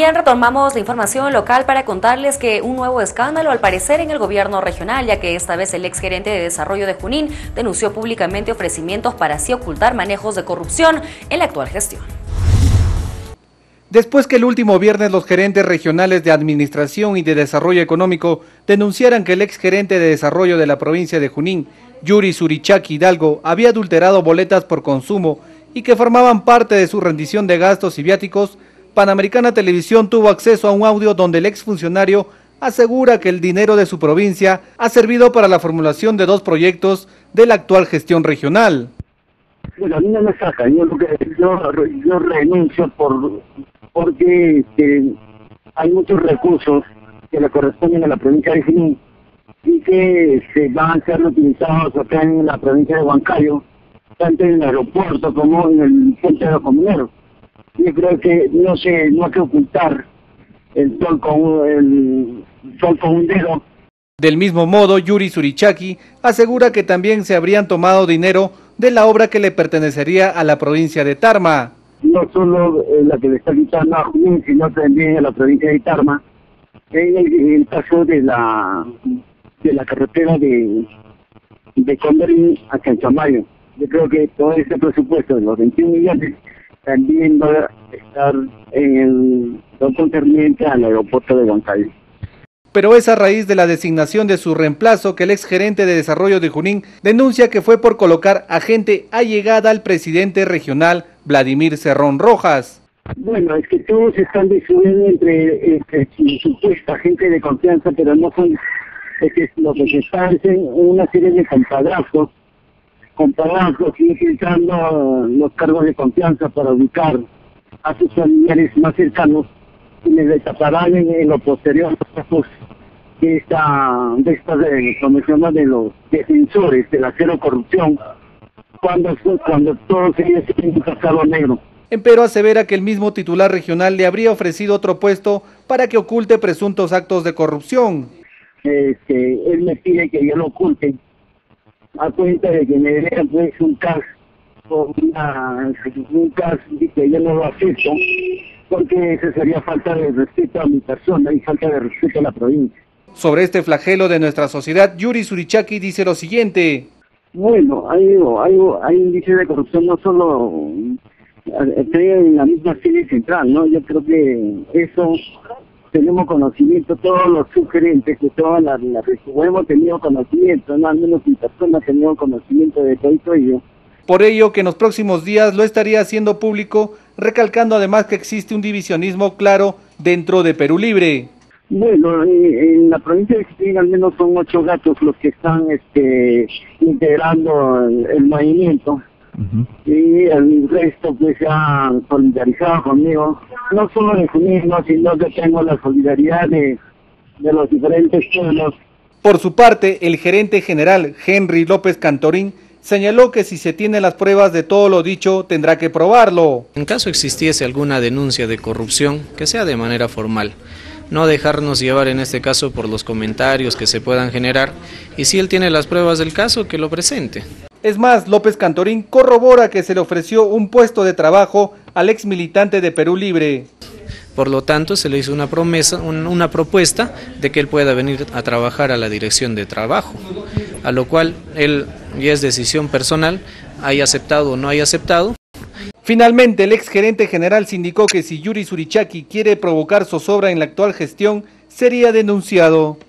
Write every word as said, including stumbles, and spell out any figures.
Bien, retomamos la información local para contarles que un nuevo escándalo al parecer en el gobierno regional, ya que esta vez el exgerente de desarrollo de Junín denunció públicamente ofrecimientos para así ocultar manejos de corrupción en la actual gestión. Después que el último viernes los gerentes regionales de Administración y de Desarrollo Económico denunciaran que el exgerente de Desarrollo de la provincia de Junín, Yuri Surichaki Hidalgo, había adulterado boletas por consumo y que formaban parte de su rendición de gastos y viáticos, Panamericana Televisión tuvo acceso a un audio donde el exfuncionario asegura que el dinero de su provincia ha servido para la formulación de dos proyectos de la actual gestión regional. Bueno, a mí no me sacan, yo, yo, yo renuncio por, porque este, hay muchos recursos que le corresponden a la provincia de Junín y que se van a ser utilizados acá en la provincia de Huancayo, tanto en el aeropuerto como en el puente de los comuneros. Yo creo que no se, no hay que ocultar el sol con, el sol con un dedo. Del mismo modo, Yuri Surichaki asegura que también se habrían tomado dinero de la obra que le pertenecería a la provincia de Tarma. No solo eh, la que le está quitando a Junín, sino también a la provincia de Tarma, en el, en el caso de la de la carretera de, de Conderín a Chanchamayo. Yo creo que todo ese presupuesto de los veintiún millones también va a estar en el no concerniente al aeropuerto de Huancayo. Pero es a raíz de la designación de su reemplazo que el exgerente de desarrollo de Junín denuncia que fue por colocar a gente allegada al presidente regional Vladimir Cerrón Rojas. Bueno, es que todos están decidiendo entre este, supuesta gente de confianza, pero no son, es que lo que se está en una serie de compadrazos, compadrazos y utilizando los cargos de confianza para ubicar a sus familiares más cercanos, quienes destaparán en lo posterior de esta de estas de, de los defensores de la cero corrupción, cuando, cuando todos ellos tienen un cascado negro. Empero asevera que el mismo titular regional le habría ofrecido otro puesto para que oculte presuntos actos de corrupción. Este, él me pide que yo lo oculte, a cuenta de que me dejan pues un caso, una, un caso que yo no lo acepto, porque eso sería falta de respeto a mi persona y falta de respeto a la provincia. Sobre este flagelo de nuestra sociedad, Yuri Surichaki dice lo siguiente. Bueno, hay, hay, hay indicios de corrupción no solo en la misma sede central, ¿no? Yo creo que eso tenemos conocimiento, todos los sugerentes que todas las la, hemos tenido conocimiento, no, al menos mi persona ha tenido conocimiento de todo esto ello. Por ello que en los próximos días lo estaría haciendo público, recalcando además que existe un divisionismo claro dentro de Perú Libre. Bueno, en la provincia de Junín al menos son ocho gatos los que están este, integrando el, el movimiento. Uh-huh. Y el resto pues se han solidarizado conmigo, no solo de Junín, sino que tengo la solidaridad de, de los diferentes pueblos. Por su parte, el gerente general Henry López Cantorín señaló que si se tienen las pruebas de todo lo dicho, tendrá que probarlo. En caso existiese alguna denuncia de corrupción, que sea de manera formal. No dejarnos llevar en este caso por los comentarios que se puedan generar, y si él tiene las pruebas del caso, que lo presente. Es más, López Cantorín corrobora que se le ofreció un puesto de trabajo al ex militante de Perú Libre. Por lo tanto, se le hizo una promesa, una propuesta de que él pueda venir a trabajar a la dirección de trabajo, a lo cual él, ya es decisión personal, haya aceptado o no haya aceptado. Finalmente, el exgerente general indicó que si Yuri Surichaki quiere provocar zozobra en la actual gestión, sería denunciado.